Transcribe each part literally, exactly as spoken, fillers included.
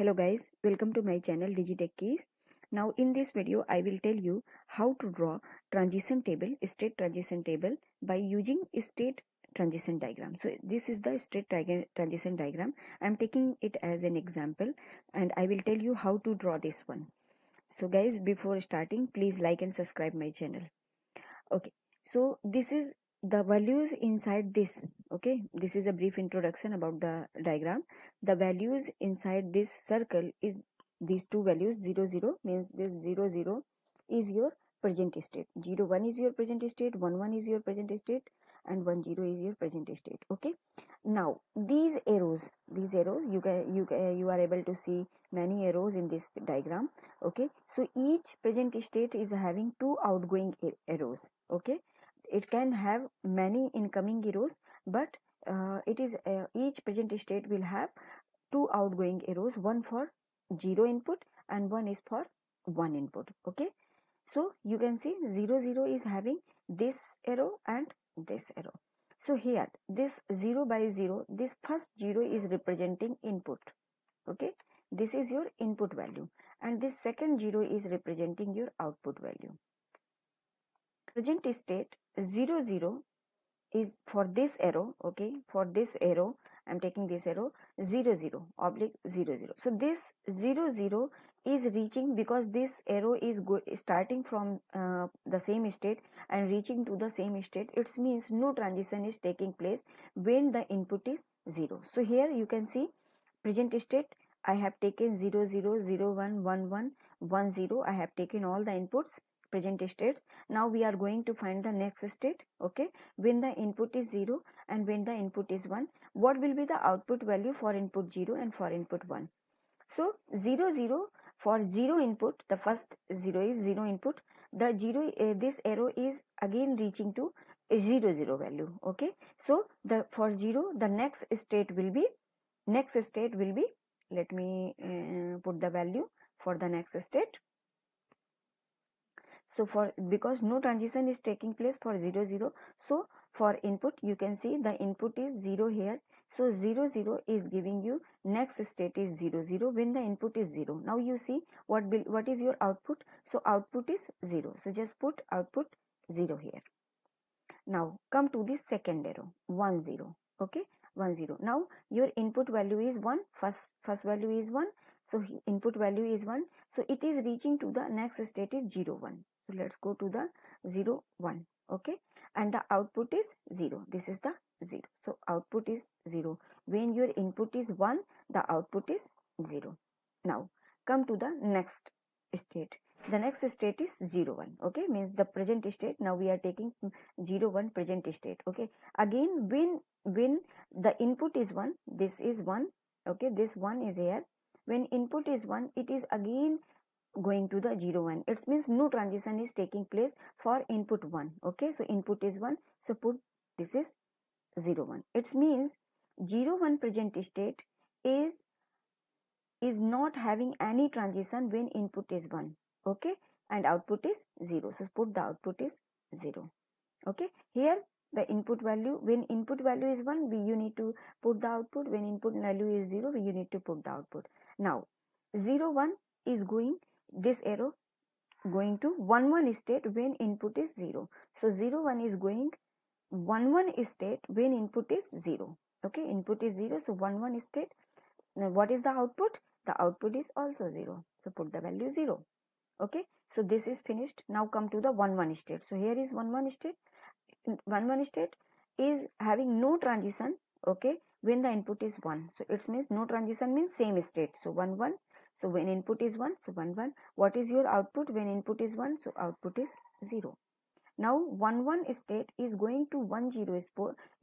Hello guys, welcome to my channel Digitek Keys. Now in this video I will tell you how to draw transition table, state transition table by using state transition diagram. So this is the state transition diagram. I am taking it as an example and I will tell you how to draw this one. So guys, before starting, please like and subscribe my channel. Okay, so this is the values inside this. Okay, this is a brief introduction about the diagram. The values inside this circle is these two values. Zero zero means this zero zero is your present state, zero one is your present state, one one is your present state, and one zero is your present state. Okay, now these arrows these arrows you can you can, you are able to see many arrows in this diagram. Okay, so each present state is having two outgoing arrows. Okay, it can have many incoming arrows, but uh, it is uh, each present state will have two outgoing arrows, one for zero input and one is for one input. Okay, so you can see zero zero is having this arrow and this arrow. So here this zero by zero, this first zero is representing input. Okay, this is your input value, and this second zero is representing your output value. Present state zero zero is for this arrow. Okay, for this arrow I am taking this arrow zero zero oblique zero zero. So this zero zero is reaching, because this arrow is go starting from uh, the same state and reaching to the same state. It means no transition is taking place when the input is zero. So here you can see present state I have taken zero zero zero one one one one zero. I have taken all the inputs, present states. Now we are going to find the next state. Okay, when the input is zero and when the input is one, what will be the output value for input zero and for input one? So zero zero for zero input, the first zero is zero input, the zero uh, this arrow is again reaching to zero zero value. Okay, so the for zero the next state will be next state will be let me uh, put the value for the next state. So for, because no transition is taking place for zero zero, so for input you can see the input is zero here. So zero zero is giving you next state is zero zero when the input is zero. Now you see what will what is your output. So output is zero. So just put output zero here. Now come to the second arrow one zero. Okay, one zero. Now your input value is one. First first value is one. So input value is one. So it is reaching to the next state is zero one. So let's go to the zero one. Okay, and the output is zero. This is the zero. So output is zero. When your input is one, the output is zero. Now come to the next state. The next state is zero one. Okay, means the present state. Now we are taking zero one present state. Okay, again when when the input is one, this is one. Okay, this one is here. When input is one, it is again going to the zero one. It means no transition is taking place for input one. Okay, so input is one. So put this is zero one. It means zero one present state is is not having any transition when input is one. Okay, and output is zero. So put the output is zero. Okay, here the input value, when input value is one, we you need to put the output. When input value is zero, you need to put the output. Now zero one is going, this arrow going to one one state when input is zero. So zero one is going one one state when input is zero. Okay, input is zero, so one one state. Now what is the output? The output is also zero. So put the value zero. Okay, so this is finished. Now come to the one one state. So here is one one state. One one state is having no transition. Okay, when the input is one, so it means no transition means same state. So one one. So when input is one, so one one. What is your output when input is one? So output is zero. Now one one state is going to one zero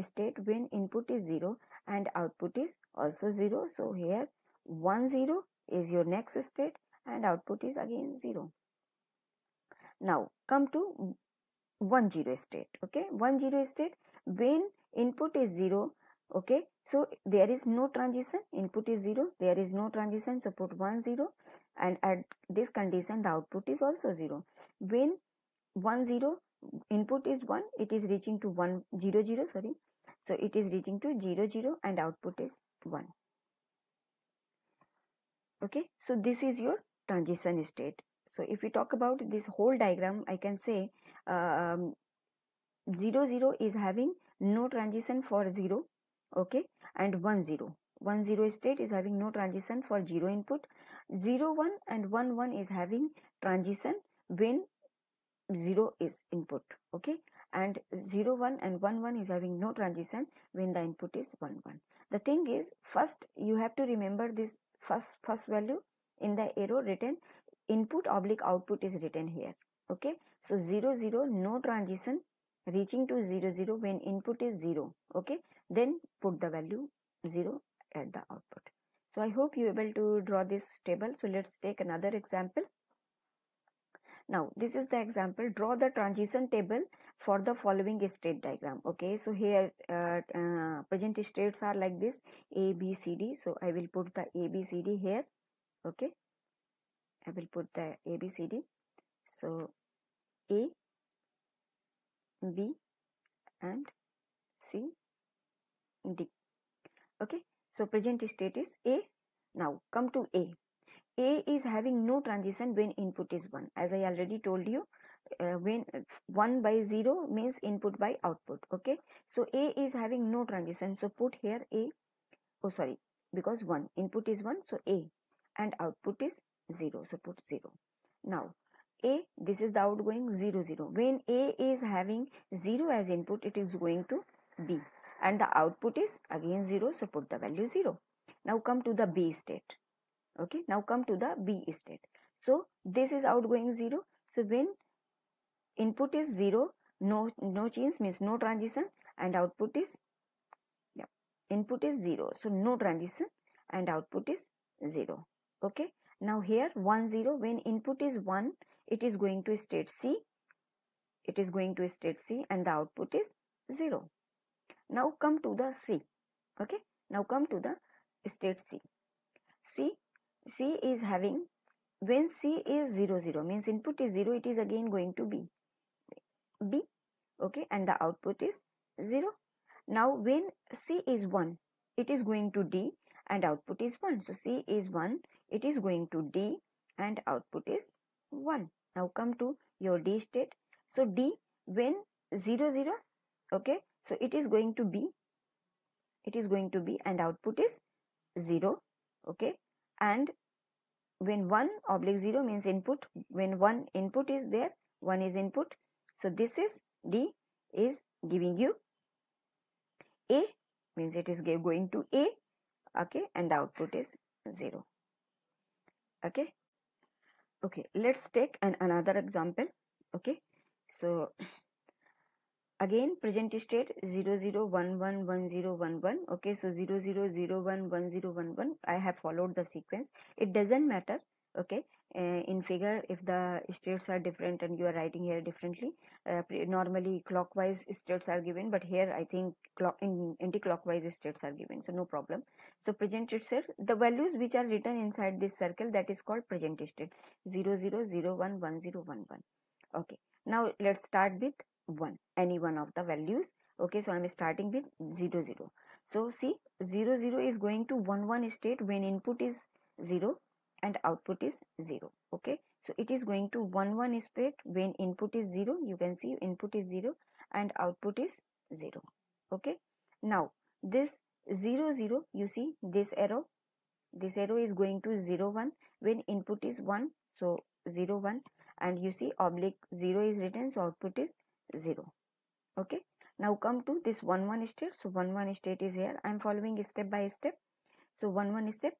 state when input is zero and output is also zero. So here one zero is your next state and output is again zero. Now come to one zero state. Okay, one zero state when input is zero. Okay, so there is no transition, input is zero, there is no transition, so put one zero, and at this condition the output is also zero. When one zero input is one, it is reaching to one zero zero, sorry, so it is reaching to zero zero and output is one. Okay, so this is your transition state. So if we talk about this whole diagram, I can say um, zero zero is having no transition for zero, okay, and one zero one zero state is having no transition for zero input. Zero one and one one is having transition when zero is input, okay, and zero one and one one is having no transition when the input is one one. The thing is, first you have to remember this first first value in the arrow written input oblique output is written here, okay. So zero zero, no transition reaching to zero zero when input is zero, okay, then put the value zero at the output. So I hope you are able to draw this table. So let's take another example. Now this is the example, draw the transition table for the following state diagram. Okay, so here uh, uh, present states are like this, A, B, C, D. So I will put the A, B, C, D here, okay, I will put the A, B, C, D. So A, B and C, D, okay. So present state is A. Now come to A. A is having no transition when input is one, as I already told you, uh, when one by zero means input by output, okay. So A is having no transition, so put here A, oh sorry, because one input is one, so A, and output is zero, so put zero. Now A, this is the outgoing zero zero. When A is having zero as input, it is going to B, and the output is again zero, so put the value zero. Now come to the B state, okay. Now come to the B state. So this is outgoing zero, so when input is zero, no no change means no transition, and output is yeah input is zero, so no transition and output is zero, okay. Now here one zero, when input is one, it is going to state C, it is going to state C, and the output is zero. Now come to the C, okay. Now come to the state C. C C is having, when C is zero zero means input is zero, it is again going to B, B, okay, and the output is zero. Now when C is one, it is going to D and output is one. So C is one, it is going to D and output is one. Now come to your D state. So D, when zero zero, okay, so it is going to B, it is going to B and output is zero, okay, and when one oblique zero means input, when one input is there, one is input, so this is D is giving you A, means it is going to A, okay, and the output is zero, okay. Okay, let's take an another example, okay. So again present state zero zero one one one zero one one, okay. So zero zero zero one one zero one one, I have followed the sequence, it doesn't matter, okay. Uh, in figure, if the states are different and you are writing here differently, uh, normally clockwise states are given, but here I think clock in anti-clockwise states are given, so no problem. So present itself, the values which are written inside this circle, that is called present state, zero zero zero one one zero one one, okay. Now let's start with one, any one of the values, okay. So I am starting with zero zero. So see, zero zero is going to one one state when input is zero and output is zero, okay. So it is going to one one state when input is zero, you can see input is zero and output is zero, okay. Now this zero zero, you see this arrow, this arrow is going to zero one when input is one, so zero one, and you see oblique zero is written, so output is zero, okay. Now come to this one one state, so one one state is here, I am following step by step. So one one step,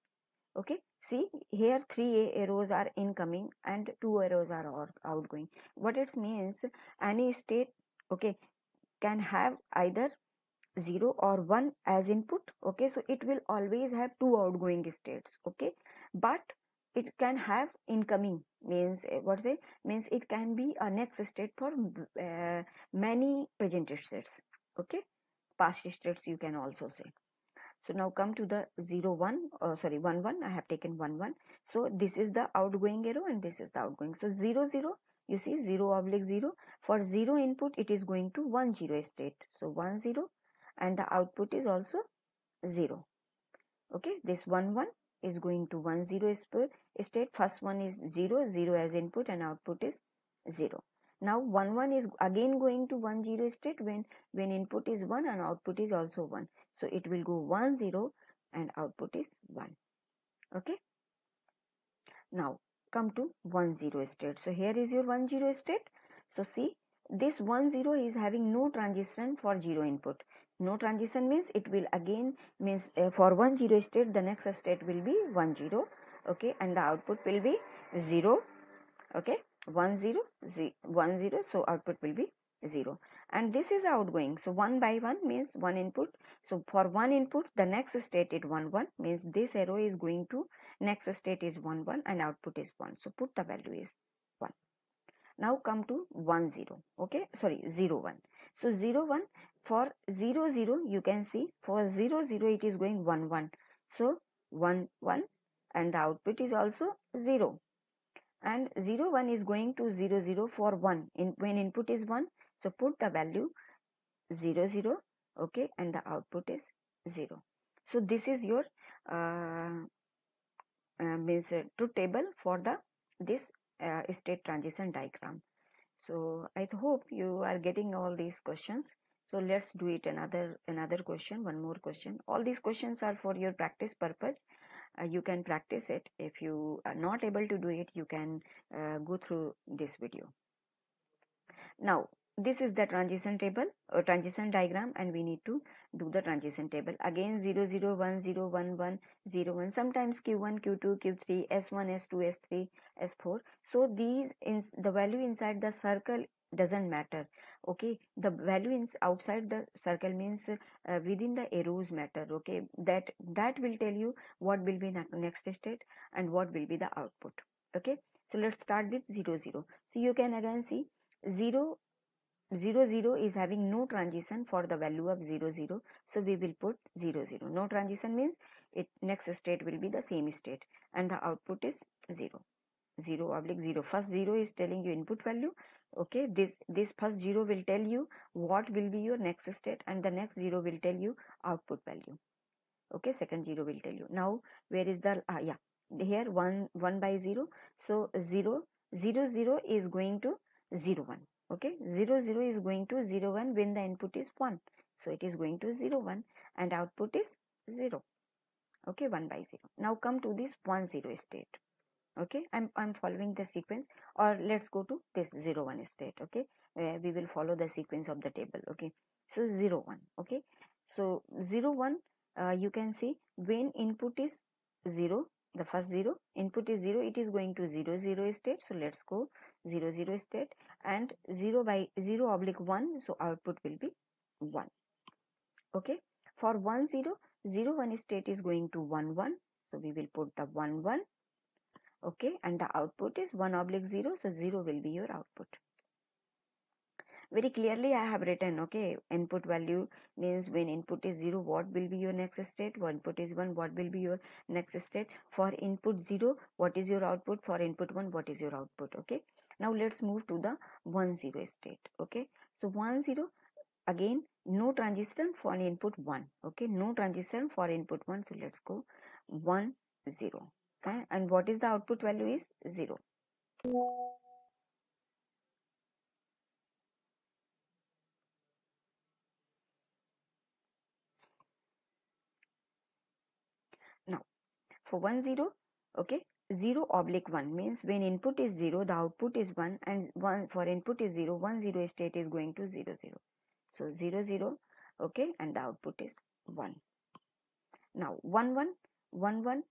okay. See here three arrows are incoming and two arrows are outgoing. What it means, any state, okay, can have either zero or one as input, okay, so it will always have two outgoing states, okay, but it can have incoming, means what's it means, it can be a next state for uh, many present states, okay, past states you can also say. So now come to the zero one, uh, sorry, one one, I have taken one one. So this is the outgoing arrow and this is the outgoing. So zero zero, you see zero oblique zero. For zero input, it is going to one zero state. So one zero, and the output is also zero. Okay, this one one is going to one zero state. First one is zero, zero as input and output is zero. Now one one is again going to one zero state when when input is one and output is also one. So it will go one zero and output is one. Okay. Now come to one zero state. So here is your one zero state. So see, this one zero is having no transition for zero input. No transition means it will again means uh, for one zero state the next state will be one zero. Okay, and the output will be zero. Okay, one zero, z one zero. So output will be zero. And this is outgoing. So one by one means one input. So for one input, the next state is one one means this arrow is going to next state is one one and output is one. So put the value is one. Now come to one zero. Okay, sorry zero one. So zero one. For zero zero, you can see for zero zero it is going one one. So one one, and the output is also zero. And zero one is going to zero zero for one. In when input is one, so put the value zero zero. Okay, and the output is zero. So this is your uh, uh, means uh, truth table for the this uh, state transition diagram. So I hope you are getting all these questions. So let's do it another another question, one more question. All these questions are for your practice purpose. Uh, you can practice it. If you are not able to do it, you can uh, go through this video. Now, this is the transition table or transition diagram, and we need to do the transition table. Again, zero, zero, one, zero, one, one, zero, one. Sometimes Q one, Q two, Q three, S one, S two, S three, S four. So these in the value inside the circle doesn't matter. Okay, the value is outside the circle means uh, within the arrows matter. Okay, that that will tell you what will be next state and what will be the output. Okay, so let's start with zero zero. So you can again see zero zero zero is having no transition for the value of zero zero. So we will put zero zero. No transition means it next state will be the same state and the output is zero. zero oblique zero. First zero is telling you input value. Okay, this this first zero will tell you what will be your next state and the next zero will tell you output value. Okay, second zero will tell you. Now where is the ah, yeah here one one by zero. So zero zero zero is going to zero one. Okay, zero zero is going to zero one when the input is one. So it is going to zero one and output is zero. Okay, one by zero. Now come to this one zero state. Okay, I'm, I'm following the sequence, or let's go to this zero one state. Okay, uh, we will follow the sequence of the table. Okay, so zero one. Okay, so zero one, uh, you can see when input is zero, the first zero input is zero, it is going to zero zero state. So let's go zero zero state and zero by zero oblique one. So output will be one. Okay, for one zero zero one state is going to one one. So we will put the one one. Okay, and the output is one oblique zero, so zero will be your output. Very clearly I have written, okay, input value means when input is zero, what will be your next state? When input is one, what will be your next state? For input zero, what is your output? For input one, what is your output? Okay, now let's move to the one zero state. Okay, so one zero, again, no transition for input one. Okay, no transition for input one, so let's go one zero. And what is the output value is zero. Now for one zero, okay, zero oblique one means when input is zero, the output is one, and one for input is zero, one zero state is going to zero zero. So zero zero, okay, and the output is one. Now one one one one.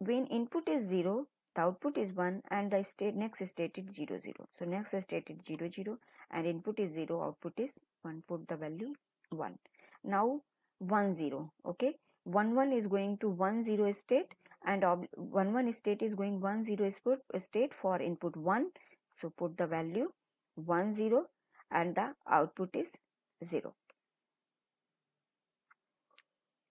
When input is zero, the output is one and the state next state is zero zero. So next state is zero zero and input is zero, output is one. Put the value one. Now one zero. Okay, one one is going to one zero state and one one state is going one zero state for input one. So put the value one zero and the output is zero.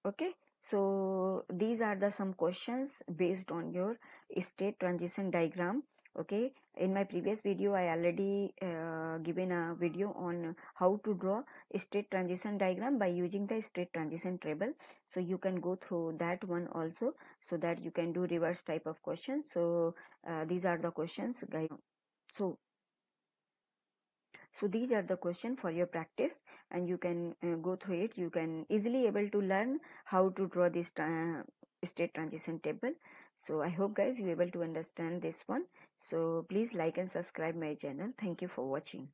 Okay. So these are the some questions based on your state transition diagram. Okay, in my previous video I already uh, given a video on how to draw a state transition diagram by using the state transition table, so you can go through that one also, so that you can do reverse type of questions. So uh, these are the questions, guys. So So these are the question for your practice, and you can uh, go through it. You can easily able to learn how to draw this tra state transition table. So I hope guys you able to understand this one. So please like and subscribe my channel. Thank you for watching.